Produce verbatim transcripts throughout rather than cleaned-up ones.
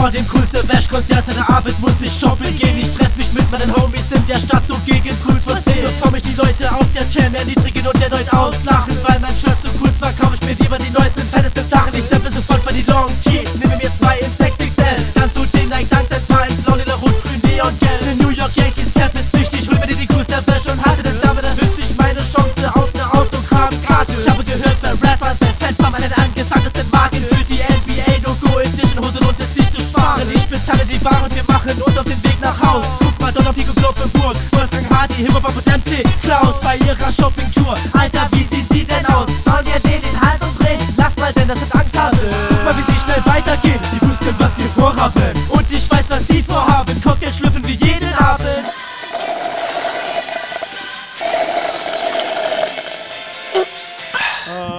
Vor dem coolsten Bash-Konzert in der Arbeit muss ich shoppen gehen. Ich treffe mich mit meinen Homies in der Stadt so gegen cool von zehn. Und komm ich die Leute auf der Jam erniedrigen und der Leute auslachen. Weil mein Shirt so cool war, kauf ich mir lieber die neuesten fettesten Sachen. Ich steppe sofort bei die Long G, nehme mir zwei in sechs X L. Dann tut den ein Dankzeit mal in blau, lila, rot, grün, neon, gelb. Eine New York Yankees Cap ist wichtig, hol mir dir die coolste Bash und halte das Dame, dann wüsste ich meine Chance auf eine Autogrammkarte. Ich habe gehört, bei Rappers der Fett war meine angesagteste Marke. Für die N B A-Logo in Tischen, Hosen und es nicht zu sparen. Ich bezahle die Ware und wir machen uns auf den Weg nach Haus. Guck mal, Donner, Peek und Kloppenburg, Wolfgang Hardy, Hip-Hop und M C Klaus bei ihrer Shopping-Tour. Alter, wie sieht sie denn aus? Sollen wir denen den Hals umdrehen? Lass mal, denn das sind Angsthase. Guck mal, wie sie schnell weitergehen. Sie wussten, was wir vorhaben. Und ich weiß, was sie vorhaben. Cocktail schlüpfen wie jeden Abend.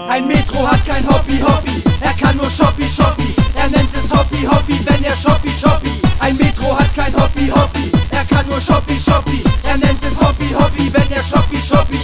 Ein Metro hat kein Hobby-Hobby, er kann nur Shoppy-Shoppy. Er nennt es Hobby-Hobby, wenn er Shoppy-Shoppy. Ein Metro hat kein Hobby-Hobby, er kann nur Shoppy-Shoppy. Er nennt es Hobby-Hobby, wenn er Shoppy-Shoppy.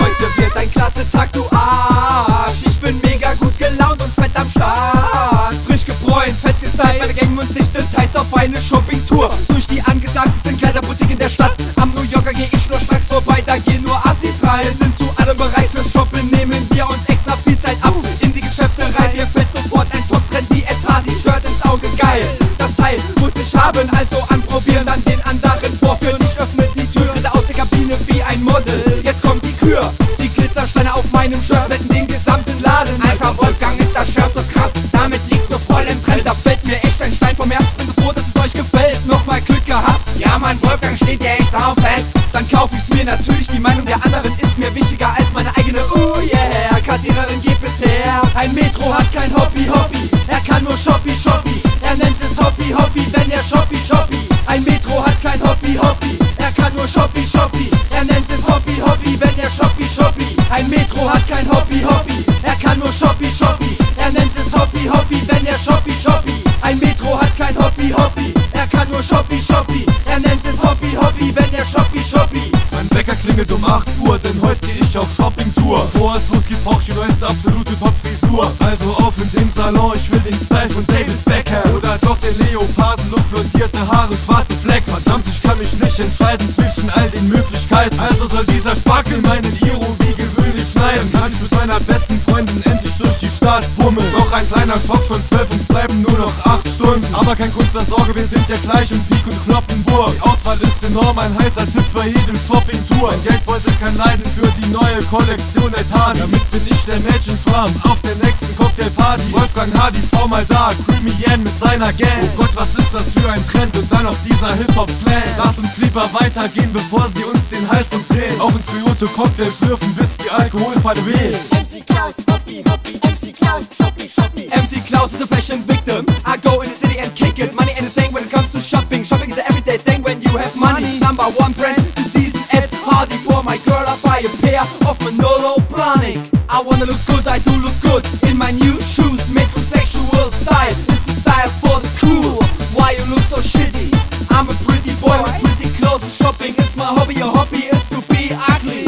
Heute wird ein klasse Tag, du Arsch. Ich bin mega gut gelaunt und fett am Start. Frisch gebräunt, fett gestylt, meine Gang und ich sind heiß auf eine Shopping-Tour. Durch die angesagtesten Kleiderbutik in der Stadt. Am New Yorker geh ich nur schnacks vorbei, da gehen nur Assis rein. Wir sind zu allem bereit fürs Shoppen, nehmen wir uns extra viel Zeit ab. In die Geschäfte rein, mir fällt sofort ein Top-Trend, die Etwa, die Shirt ins Auge, geil. Das Teil muss ich haben, also anprobieren, dann den anderen vorführen. Ich öffne die Tür, renne aus der Kabine wie ein Model. Jetzt kommt die Kür, die Glitzersteine auf meinem Shirt retten den gesamten Laden. Alter, Wolfgang ist das Shirt so krass, damit liegst du voll im Trend. Da fällt mir echt ein Stein vom Herz, bin so froh, dass es euch gefällt. Nochmal Glück gehabt, ja Mann, Wolfgang steht ja echt drauf, fest. Dann kauf ich's mir natürlich, die Meinung der anderen ist mir wichtiger als meine eigene. Oh yeah, Kassiererin geht bisher. Ein Metro hat kein Hobby-Hobby, er kann nur Shoppy-Shoppy. Er nennt es Hobby-Hobby, wenn er Shoppy-Shoppy. Ein Metro hat kein Hobby-Hobby, er kann nur Shoppy-Shoppy. Er nennt es Hobby-Hobby, wenn er Shoppy-Shoppy. Ein Metro hat kein Hobby-Hobby, er kann nur Shoppy-Shoppy. Er nennt es Hobby-Hobby, wenn er Shoppy-Shoppy. Ein Metro hat kein Hobby-Hobby, er kann nur Shoppy-Shoppy. Er nennt es Hobby-Hobby, wenn er Shoppy-Shoppy. Mein Wecker klingelt um acht Uhr, denn heute geh ich auf Shopping-Tour. Bevor es losgeht, brauch ich die neueste absolute Top-Frisur. Also auf in den Salon, ich will den Style von David Becker. Oder doch den Leoparden, und blondierte Haare, schwarze Flecken. Verdammt, ich kann mich nicht entscheiden zwischen all den Möglichkeiten. Also soll dieser Sparkel meinen Iro wie gewöhnlich schneiden. Kann ich mit meiner besten Freundin endlich durch die Stadt bummeln. Noch ein kleiner Kopf von zwölf und bleiben nur noch acht Stunden. Aber kein Grund zur Sorge, wir sind ja gleich im Peek und Kloppenburg. Die Auswahl ist enorm, ein heißer Tipp für jeden Shopping-Tour. Mein Geldbeutel kann leiden für die neue Kollektion der Hardy. Damit bin ich der Mädchen Farm auf der nächsten Cocktailparty. Wolfgang Hardy, Frau mal da, Creamy Yen mit seiner Gang. Oh Gott, was ist das für ein Trend und dann noch dieser Hip-Hop-Slang. Lass uns lieber weitergehen, bevor sie uns den Hals umdrehen. Auch ins Toyota-Cocktail flürfen, bis die Alkoholfahrt weht. M C Klaus, Hobby, Hobby, M C Klaus, Shoppy, Shoppy. M C Klaus is a fashion victim, I go in the city and kick it. Money anything when it comes to shopping, shopping is an everyday thing when you have money. Number one brand, the season at Hardy. For my girl I buy a pair of Manolo Blahnik. I wanna look good, I do look good in my new shoes. Metrosexual style is the style for the cool. Why you look so shitty? I'm a pretty boy with pretty clothes and shopping is my hobby. Your hobby is to be ugly.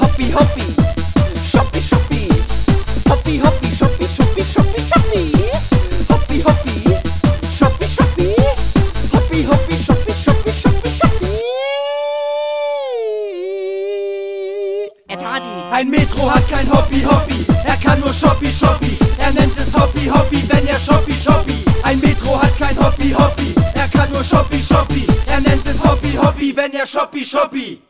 Hobby, hobby, shoppy, shoppy. Hobby, hobby, shoppy, shoppy, shoppy, shoppy. Hobby, hobby, shoppy, shoppy. Hobby, hobby, shoppy, shoppy, shoppy, shoppy. Ed Hardy. Ein Metro hat kein Hobby, Hobby. Er kann nur Shoppy, Shoppy. Er nennt es Hobby, Hobby, wenn er Shoppy, Shoppy. Ein Metro hat kein Hobby, Hobby. Er kann nur Shoppy, Shoppy. Er nennt es Hobby, Hobby, wenn er Shoppy, Shoppy.